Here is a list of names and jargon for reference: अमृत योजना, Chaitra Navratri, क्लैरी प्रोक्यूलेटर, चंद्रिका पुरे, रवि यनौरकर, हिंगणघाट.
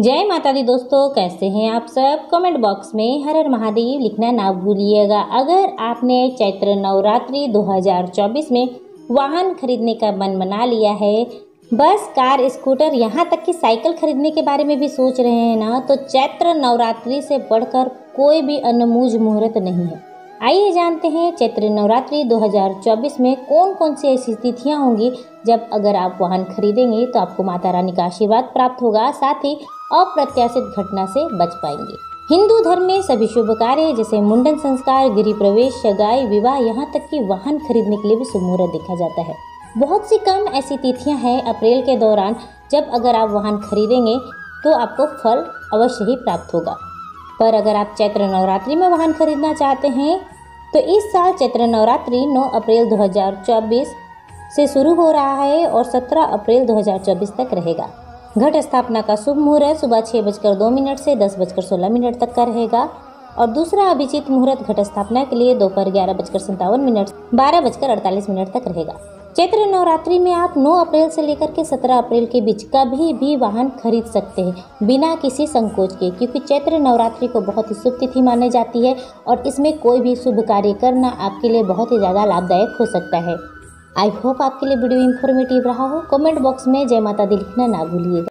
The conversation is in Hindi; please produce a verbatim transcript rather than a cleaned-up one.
जय माता दी दोस्तों, कैसे हैं आप सब। कमेंट बॉक्स में हर हर महादेव लिखना ना भूलिएगा। अगर आपने चैत्र नवरात्रि दो हज़ार चौबीस में वाहन खरीदने का मन बना लिया है, बस, कार, स्कूटर, यहाँ तक कि साइकिल खरीदने के बारे में भी सोच रहे हैं ना, तो चैत्र नवरात्रि से बढ़कर कोई भी अनमोल मुहूर्त नहीं है। आइए जानते हैं चैत्र नवरात्रि दो हज़ार चौबीस में कौन कौन सी ऐसी तिथियाँ होंगी जब अगर आप वाहन खरीदेंगे तो आपको माता रानी का आशीर्वाद प्राप्त होगा, साथ ही अप्रत्याशित घटना से बच पाएंगे। हिंदू धर्म में सभी शुभ कार्य जैसे मुंडन संस्कार, गृह प्रवेश, सगाई, विवाह, यहाँ तक कि वाहन खरीदने के लिए भी शुभ मुहूर्त देखा जाता है। बहुत सी कम ऐसी तिथियाँ हैं अप्रैल के दौरान जब अगर आप वाहन खरीदेंगे तो आपको फल अवश्य ही प्राप्त होगा। पर अगर आप चैत्र नवरात्रि में वाहन खरीदना चाहते हैं तो इस साल चैत्र नवरात्रि नौ अप्रैल दो हज़ार चौबीस से शुरू हो रहा है और सत्रह अप्रैल दो हज़ार चौबीस तक रहेगा। घट स्थापना का शुभ मुहूर्त सुबह छः बजकर दो मिनट से दस बजकर सोलह मिनट तक का रहेगा और दूसरा अभिजीत मुहूर्त घट स्थापना के लिए दोपहर ग्यारह बजकर सत्तावन मिनट बारह बजकर अड़तालीस मिनट तक रहेगा। चैत्र नवरात्रि में आप नौ अप्रैल से लेकर के सत्रह अप्रैल के बीच कभी भी वाहन खरीद सकते हैं बिना किसी संकोच के, क्योंकि चैत्र नवरात्रि को बहुत ही शुभ तिथि मानी जाती है और इसमें कोई भी शुभ कार्य करना आपके लिए बहुत ही ज़्यादा लाभदायक हो सकता है। आई होप आपके लिए वीडियो इन्फॉर्मेटिव रहा हो। कमेंट बॉक्स में जय माता दी लिखना ना भूलिएगा।